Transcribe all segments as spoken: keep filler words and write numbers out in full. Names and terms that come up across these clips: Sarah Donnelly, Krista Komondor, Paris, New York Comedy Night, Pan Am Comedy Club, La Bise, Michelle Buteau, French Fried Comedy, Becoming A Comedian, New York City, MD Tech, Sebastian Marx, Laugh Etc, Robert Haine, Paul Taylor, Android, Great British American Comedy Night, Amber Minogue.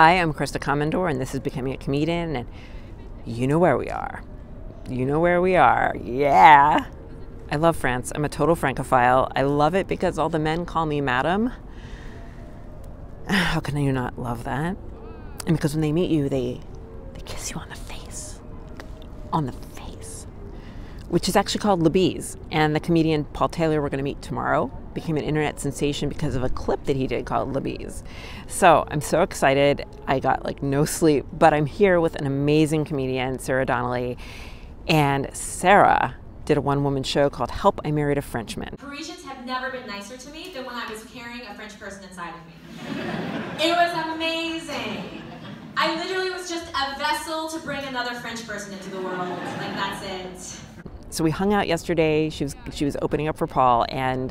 Hi, I'm Krista Komondor, and this is Becoming a Comedian, and you know where we are. You know where we are. Yeah. I love France. I'm a total Francophile. I love it because all the men call me madam. How can you not love that? And because when they meet you, they, they kiss you on the face. On the face. Which is actually called La Bise. And the comedian Paul Taylor we're going to meet tomorrow became an internet sensation because of a clip that he did called La Bise. So I'm so excited. I got like no sleep, but I'm here with an amazing comedian, Sarah Donnelly. And Sarah did a one-woman show called Help, I Married a Frenchman. Parisians have never been nicer to me than when I was carrying a French person inside of me. It was amazing. I literally was just a vessel to bring another French person into the world. Like, that's it. So we hung out yesterday. She was, she was opening up for Paul, and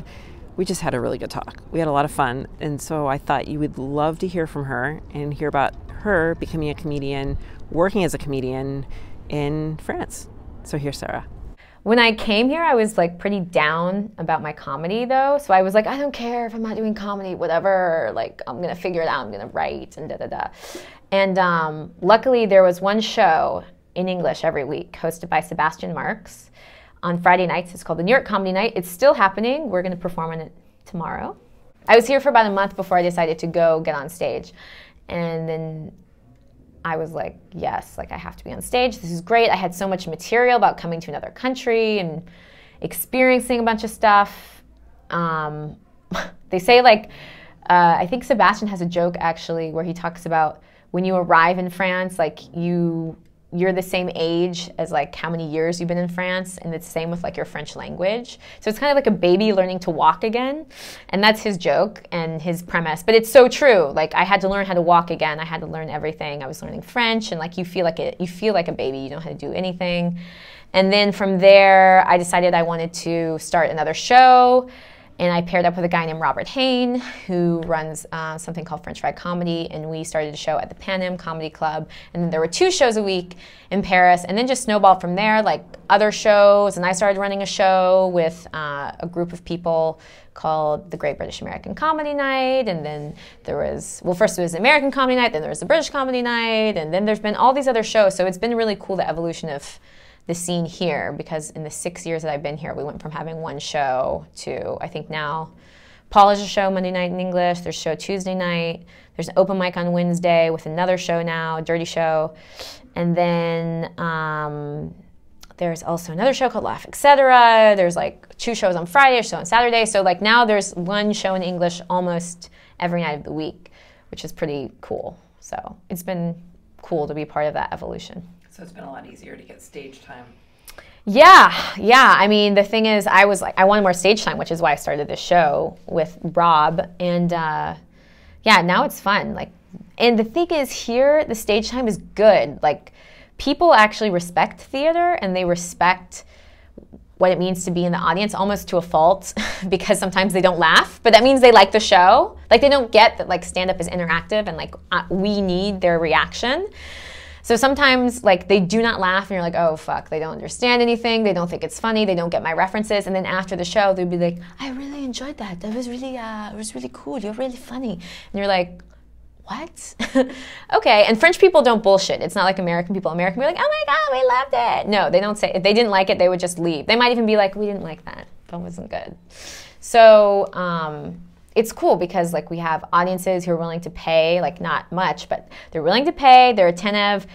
we just had a really good talk. We had a lot of fun, and so I thought you would love to hear from her and hear about her becoming a comedian, working as a comedian in France. So here's Sarah. When I came here, I was like pretty down about my comedy though. So I was like, I don't care if I'm not doing comedy, whatever. Like, I'm gonna figure it out, I'm gonna write and da da da. And um, luckily there was one show in English every week hosted by Sebastian Marx on Friday nights. It's called the New York Comedy Night. It's still happening. We're gonna perform on it tomorrow. I was here for about a month before I decided to go get on stage. And then I was like, yes, like I have to be on stage. This is great. I had so much material about coming to another country and experiencing a bunch of stuff. Um, they say like, uh, I think Sebastian has a joke actually where he talks about when you arrive in France, like you, you're the same age as like how many years you've been in France, and it's the same with like your French language. So it's kind of like a baby learning to walk again. And that's his joke and his premise, but it's so true. Like, I had to learn how to walk again. I had to learn everything. I was learning French, and like you feel like it, you feel like a baby. You don't know how to do anything. And then from there, I decided I wanted to start another show, and I paired up with a guy named Robert Haine, who runs uh, something called French Fried Comedy, and we started a show at the Pan Am Comedy Club, and then there were two shows a week in Paris, and then just snowballed from there, like other shows, and I started running a show with uh, a group of people called the Great British American Comedy Night, and then there was, well, first it was the American Comedy Night, then there was the British Comedy Night, and then there's been all these other shows, so it's been really cool, the evolution of the scene here, because in the six years that I've been here, we went from having one show to, I think now, Paul has a show Monday night in English, there's a show Tuesday night, there's an open mic on Wednesday with another show now, a dirty show, and then um, there's also another show called Laugh Etc, there's like two shows on Friday, a show on Saturday, so like now there's one show in English almost every night of the week, which is pretty cool, so it's been cool to be part of that evolution. So it's been a lot easier to get stage time. Yeah, yeah. I mean, the thing is, I was like, I wanted more stage time, which is why I started this show with Rob. And uh, yeah, now it's fun. Like, and the thing is, here the stage time is good. Like, people actually respect theater, and they respect what it means to be in the audience, almost to a fault, because sometimes they don't laugh, but that means they like the show. Like, they don't get that like stand-up is interactive, and like uh, we need their reaction. So sometimes like they do not laugh, and you're like, oh fuck, they don't understand anything, they don't think it's funny, they don't get my references, and then after the show they'll be like, I really enjoyed that, that was really, uh, it was really cool, you're really funny. And you're like, what? Okay, and French people don't bullshit. It's not like American people. American people are like, oh my god, we loved it. No, they don't say, if they didn't like it, they would just leave. They might even be like, we didn't like that, that wasn't good. So, um, it's cool because like we have audiences who are willing to pay, like not much, but they're willing to pay, they're attentive.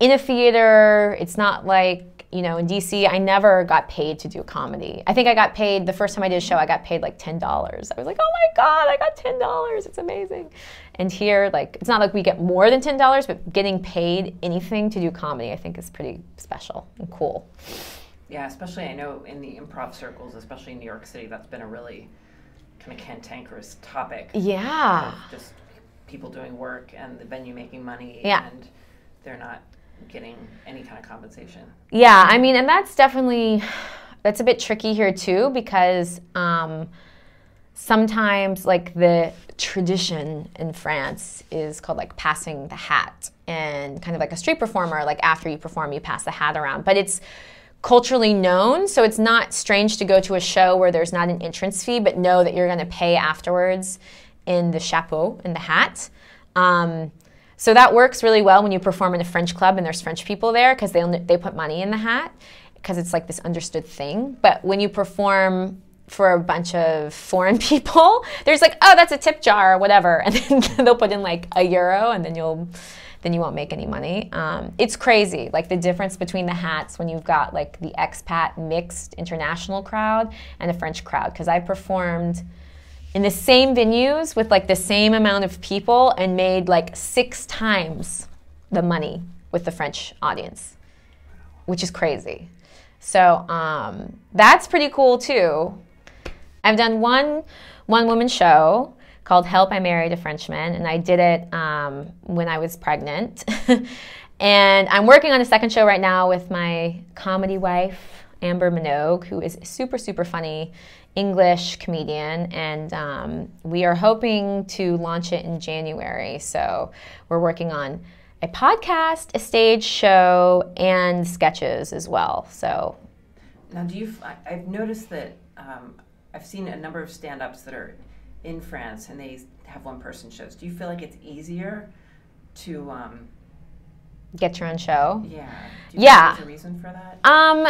In a theater, it's not like, you know, in D C, I never got paid to do comedy. I think I got paid, the first time I did a show, I got paid like ten dollars. I was like, oh my god, I got ten dollars, it's amazing. And here, like, it's not like we get more than ten dollars, but getting paid anything to do comedy, I think is pretty special and cool. Yeah, especially, I know in the improv circles, especially in New York City, that's been a really kind of cantankerous topic. Yeah. Of just people doing work and the venue making money, yeah, and they're not getting any kind of compensation. Yeah, I mean, and that's definitely, that's a bit tricky here too, because um, sometimes like the tradition in France is called like passing the hat, and kind of like a street performer, like after you perform, you pass the hat around, but it's culturally known, so it's not strange to go to a show where there's not an entrance fee, but know that you're gonna pay afterwards in the chapeau, in the hat. Um, So that works really well when you perform in a French club and there's French people there, because they, they put money in the hat, because it's like this understood thing. But when you perform for a bunch of foreign people, there's like, oh, that's a tip jar or whatever. And then they'll put in like a euro, and then you'll, then you won't make any money. Um, it's crazy, like the difference between the hats when you've got like the expat mixed international crowd and a French crowd. Because I performed in the same venues with like the same amount of people and made like six times the money with the French audience, which is crazy. So um, that's pretty cool too. I've done one one-woman show called Help, I Married a Frenchman, and I did it um, when I was pregnant. And I'm working on a second show right now with my comedy wife, Amber Minogue, who is a super, super funny English comedian, and um, we are hoping to launch it in January. So we're working on a podcast, a stage show, and sketches as well. So now, do you? I've noticed that um, I've seen a number of stand-ups that are in France, and they have one-person shows. Do you feel like it's easier to um, get your own show? Yeah. Do you yeah. think there's a reason for that? Um,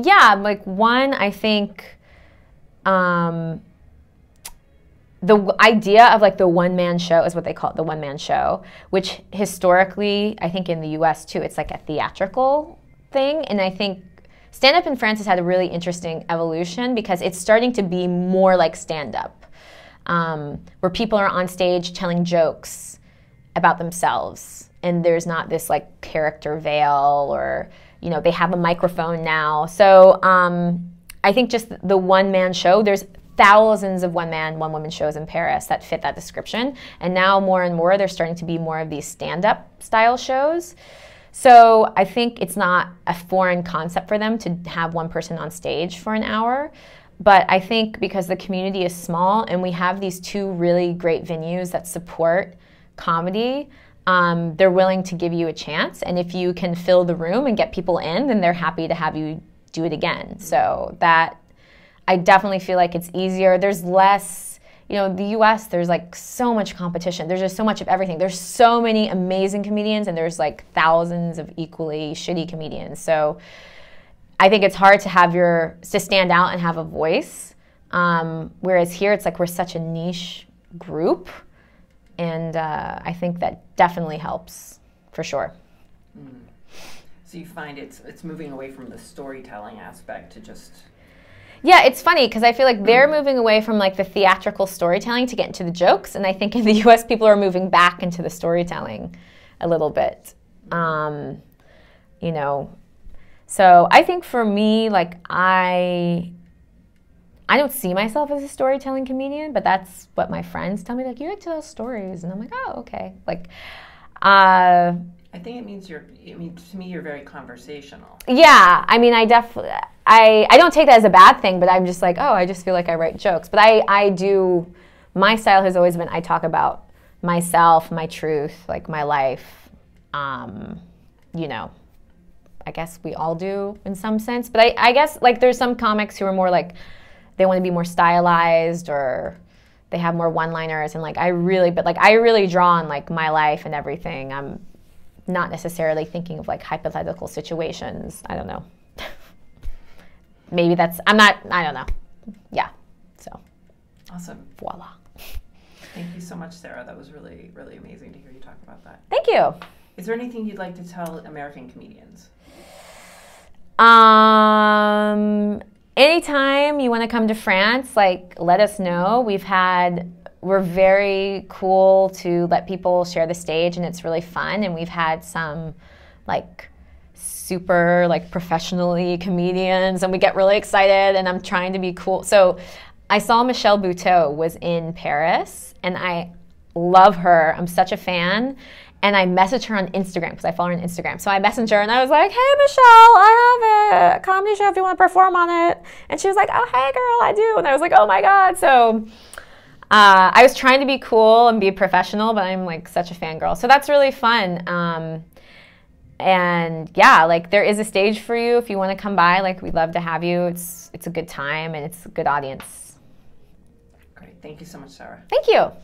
yeah. Like one, I think. Um, the idea of like the one-man show is what they call it, the one-man show, which historically, I think in the U S too, it's like a theatrical thing. And I think stand-up in France has had a really interesting evolution, because it's starting to be more like stand-up, um, where people are on stage telling jokes about themselves. And there's not this like character veil, or, you know, they have a microphone now. So um, I think just the one-man show, there's thousands of one-man, one-woman shows in Paris that fit that description. And now more and more, there's starting to be more of these stand-up style shows. So I think it's not a foreign concept for them to have one person on stage for an hour. But I think because the community is small and we have these two really great venues that support comedy, um, they're willing to give you a chance. And if you can fill the room and get people in, then they're happy to have you do it again. So that, I definitely feel like it's easier. There's less, you know, the U S, there's like so much competition. There's just so much of everything. There's so many amazing comedians, and there's like thousands of equally shitty comedians. So I think it's hard to have your, to stand out and have a voice. Um, whereas here, it's like we're such a niche group. And uh, I think that definitely helps, for sure. Mm. So you find it's, it's moving away from the storytelling aspect to just... Yeah, it's funny, because I feel like they're moving away from like the theatrical storytelling to get into the jokes, and I think in the U S people are moving back into the storytelling a little bit. Um, you know, so I think for me, like I, I don't see myself as a storytelling comedian, but that's what my friends tell me. Like, you tell stories, and I'm like, oh, okay. Like, uh, I think it means you're. It means to me you're very conversational. Yeah, I mean, I definitely. I, I don't take that as a bad thing, but I'm just like, oh, I just feel like I write jokes. But I, I do, my style has always been, I talk about myself, my truth, like my life. Um, you know, I guess we all do in some sense. But I, I guess like there's some comics who are more like, they want to be more stylized, or they have more one-liners. And like I really, but like I really draw on like my life and everything. I'm not necessarily thinking of like hypothetical situations. I don't know. Maybe that's, I'm not, I don't know. Yeah, so. Awesome. Voila. Thank you so much, Sarah. That was really, really amazing to hear you talk about that. Thank you. Is there anything you'd like to tell American comedians? Um, anytime you want to come to France, like, let us know. We've had, we're very cool to let people share the stage, and it's really fun. And we've had some, like, super like professionally comedians, and we get really excited, and I'm trying to be cool. So I saw Michelle Buteau was in Paris, and I love her. I'm such a fan. And I messaged her on Instagram, because I follow her on Instagram. So I messaged her, and I was like, hey, Michelle, I have a comedy show if you want to perform on it. And she was like, oh, hey, girl, I do. And I was like, oh, my God. So uh, I was trying to be cool and be professional, but I'm like such a fangirl. So that's really fun. Um, And yeah, like there is a stage for you if you want to come by. Like we'd love to have you. It's it's a good time, and it's a good audience. Great. Thank you so much, Sarah. Thank you.